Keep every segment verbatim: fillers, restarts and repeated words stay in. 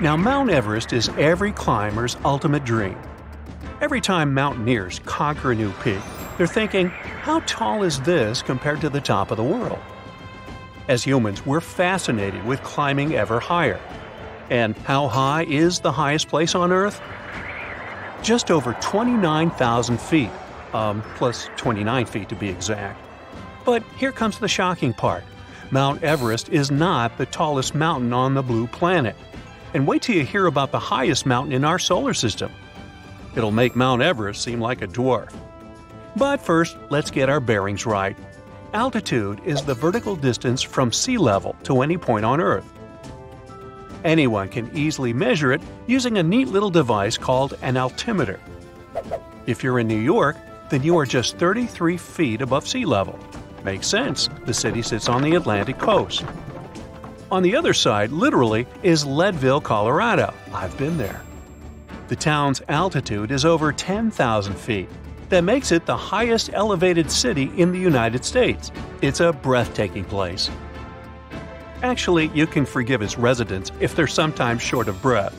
Now, Mount Everest is every climber's ultimate dream. Every time mountaineers conquer a new peak, they're thinking, how tall is this compared to the top of the world? As humans, we're fascinated with climbing ever higher. And how high is the highest place on Earth? Just over twenty-nine thousand feet, um, plus twenty-nine feet to be exact. But here comes the shocking part. Mount Everest is not the tallest mountain on the blue planet. And wait till you hear about the highest mountain in our solar system. It'll make Mount Everest seem like a dwarf. But first, let's get our bearings right. Altitude is the vertical distance from sea level to any point on Earth. Anyone can easily measure it using a neat little device called an altimeter. If you're in New York, then you are just thirty-three feet above sea level. Makes sense. The city sits on the Atlantic coast. On the other side, literally, is Leadville, Colorado. I've been there. The town's altitude is over ten thousand feet. That makes it the highest elevated city in the United States. It's a breathtaking place. Actually, you can forgive its residents if they're sometimes short of breath.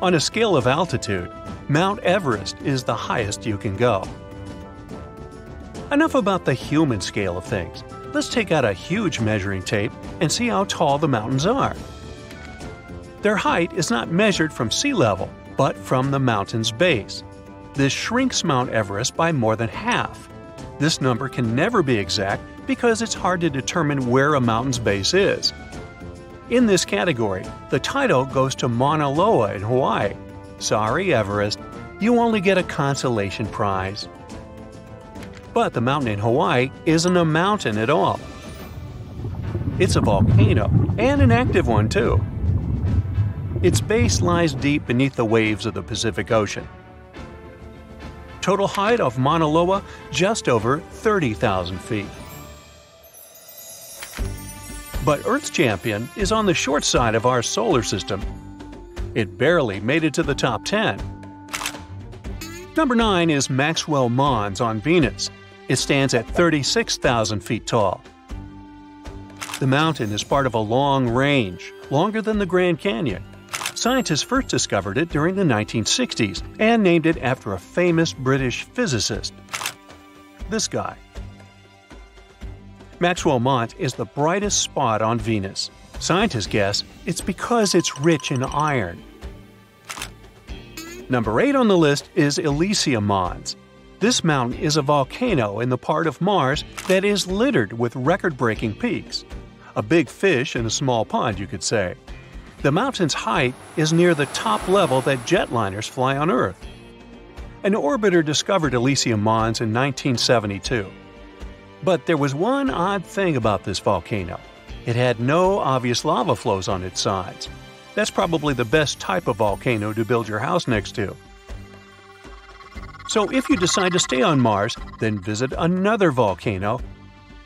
On a scale of altitude, Mount Everest is the highest you can go. Enough about the human scale of things. Let's take out a huge measuring tape and see how tall the mountains are. Their height is not measured from sea level, but from the mountain's base. This shrinks Mount Everest by more than half. This number can never be exact because it's hard to determine where a mountain's base is. In this category, the title goes to Mauna Loa in Hawaii. Sorry, Everest, you only get a consolation prize. But the mountain in Hawaii isn't a mountain at all. It's a volcano, and an active one too. Its base lies deep beneath the waves of the Pacific Ocean. Total height of Mauna Loa, just over thirty thousand feet. But Earth's champion is on the short side of our solar system. It barely made it to the top ten. Number nine is Maxwell Mons on Venus. It stands at thirty-six thousand feet tall. The mountain is part of a long range, longer than the Grand Canyon. Scientists first discovered it during the nineteen sixties and named it after a famous British physicist. This guy. Maxwell Mons is the brightest spot on Venus. Scientists guess it's because it's rich in iron. Number eight on the list is Elysium Mons. This mountain is a volcano in the part of Mars that is littered with record-breaking peaks. A big fish in a small pond, you could say. The mountain's height is near the top level that jetliners fly on Earth. An orbiter discovered Elysium Mons in nineteen seventy-two. But there was one odd thing about this volcano. It had no obvious lava flows on its sides. That's probably the best type of volcano to build your house next to. So if you decide to stay on Mars, then visit another volcano,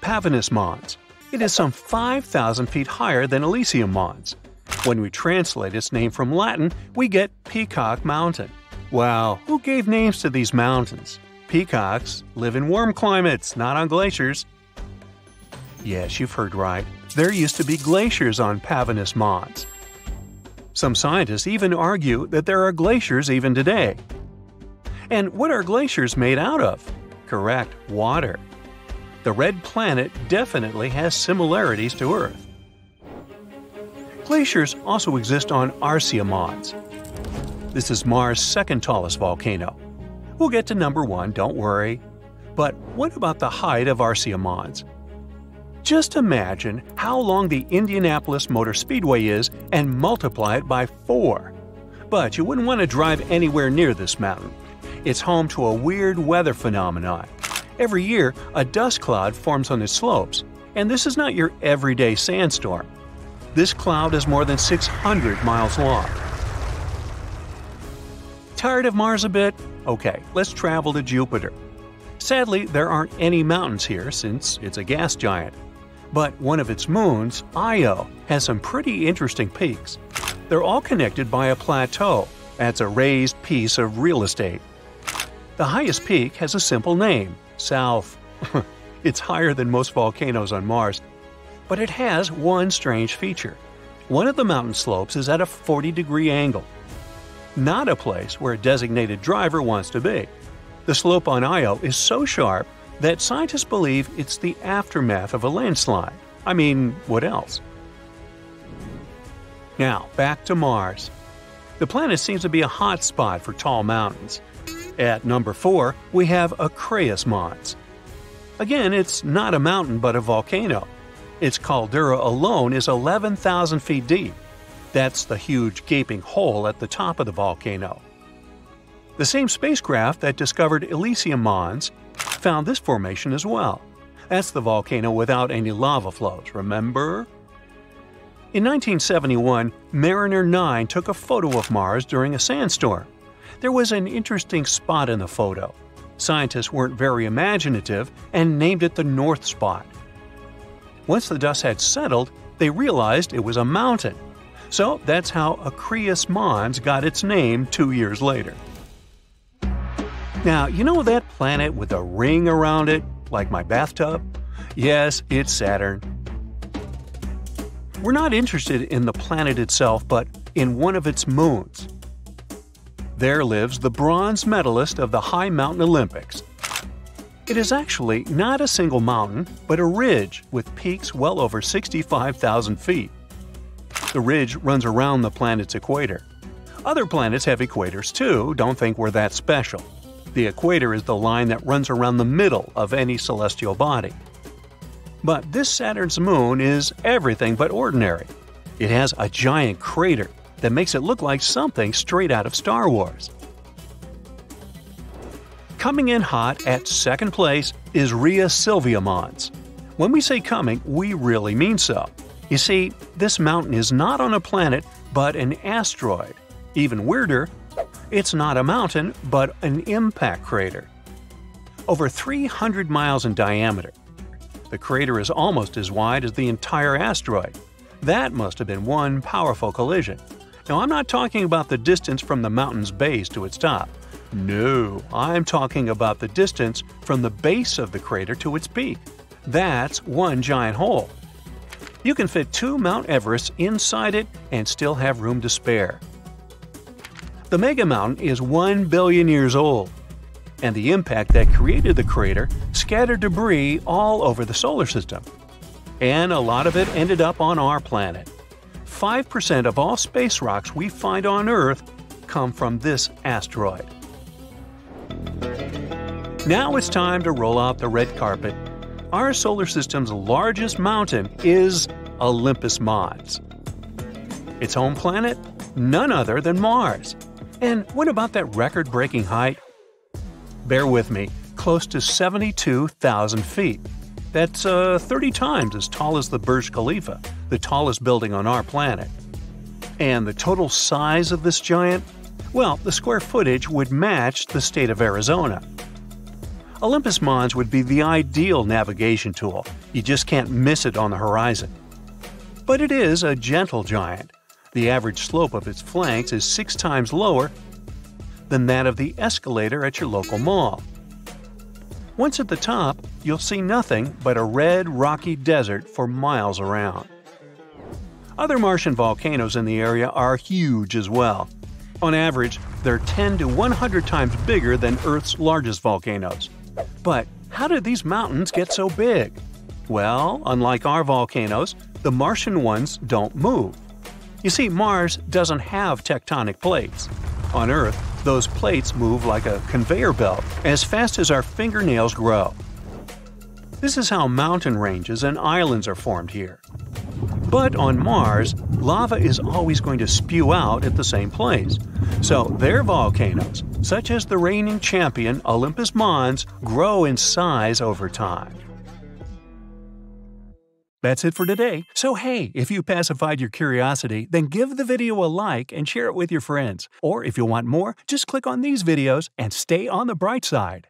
Pavonis Mons. It is some five thousand feet higher than Elysium Mons. When we translate its name from Latin, we get Peacock Mountain. Wow, who gave names to these mountains? Peacocks live in warm climates, not on glaciers. Yes, you've heard right. There used to be glaciers on Pavonis Mons. Some scientists even argue that there are glaciers even today. And what are glaciers made out of? Correct, water. The red planet definitely has similarities to Earth. Glaciers also exist on Arsia Mons. This is Mars' second tallest volcano. We'll get to number one, don't worry. But what about the height of Arsia Mons? Just imagine how long the Indianapolis Motor Speedway is and multiply it by four. But you wouldn't want to drive anywhere near this mountain. It's home to a weird weather phenomenon. Every year, a dust cloud forms on its slopes. And this is not your everyday sandstorm. This cloud is more than six hundred miles long. Tired of Mars a bit? Okay, let's travel to Jupiter. Sadly, there aren't any mountains here since it's a gas giant. But one of its moons, Io, has some pretty interesting peaks. They're all connected by a plateau. That's a raised piece of real estate. The highest peak has a simple name, South. It's higher than most volcanoes on Mars. But it has one strange feature. One of the mountain slopes is at a forty degree angle. Not a place where a designated driver wants to be. The slope on Io is so sharp that scientists believe it's the aftermath of a landslide. I mean, what else? Now, back to Mars. The planet seems to be a hot spot for tall mountains. At number four, we have Acraeus Mons. Again, it's not a mountain but a volcano. Its caldera alone is eleven thousand feet deep. That's the huge gaping hole at the top of the volcano. The same spacecraft that discovered Elysium Mons found this formation as well. That's the volcano without any lava flows, remember? In nineteen seventy-one, Mariner nine took a photo of Mars during a sandstorm. There was an interesting spot in the photo. Scientists weren't very imaginative and named it the North Spot. Once the dust had settled, they realized it was a mountain. So that's how Acraeus Mons got its name two years later. Now, you know that planet with a ring around it, like my bathtub? Yes, it's Saturn. We're not interested in the planet itself, but in one of its moons. There lives the bronze medalist of the High Mountain Olympics. It is actually not a single mountain, but a ridge with peaks well over sixty-five thousand feet. The ridge runs around the planet's equator. Other planets have equators too, don't think we're that special. The equator is the line that runs around the middle of any celestial body. But this Saturn's moon is everything but ordinary. It has a giant crater that makes it look like something straight out of Star Wars. Coming in hot at second place is Rhea Silvia Mons. When we say coming, we really mean so. You see, this mountain is not on a planet, but an asteroid. Even weirder, it's not a mountain, but an impact crater. Over three hundred miles in diameter. The crater is almost as wide as the entire asteroid. That must have been one powerful collision. Now, I'm not talking about the distance from the mountain's base to its top. No, I'm talking about the distance from the base of the crater to its peak. That's one giant hole. You can fit two Mount Everests inside it and still have room to spare. The mega mountain is one billion years old, and the impact that created the crater scattered debris all over the solar system. And a lot of it ended up on our planet. five percent of all space rocks we find on Earth come from this asteroid. Now it's time to roll out the red carpet. Our solar system's largest mountain is Olympus Mons. Its home planet? None other than Mars. And what about that record-breaking height? Bear with me, close to seventy-two thousand feet. That's uh, thirty times as tall as the Burj Khalifa, the tallest building on our planet. And the total size of this giant? Well, the square footage would match the state of Arizona. Olympus Mons would be the ideal navigation tool. You just can't miss it on the horizon. But it is a gentle giant. The average slope of its flanks is six times lower than that of the escalator at your local mall. Once at the top, you'll see nothing but a red, rocky desert for miles around. Other Martian volcanoes in the area are huge as well. On average, they're ten to one hundred times bigger than Earth's largest volcanoes. But how did these mountains get so big? Well, unlike our volcanoes, the Martian ones don't move. You see, Mars doesn't have tectonic plates. On Earth, those plates move like a conveyor belt as fast as our fingernails grow. This is how mountain ranges and islands are formed here. But on Mars, lava is always going to spew out at the same place. So their volcanoes, such as the reigning champion Olympus Mons, grow in size over time. That's it for today. So hey, if you pacified your curiosity, then give the video a like and share it with your friends. Or if you want more, just click on these videos and stay on the bright side.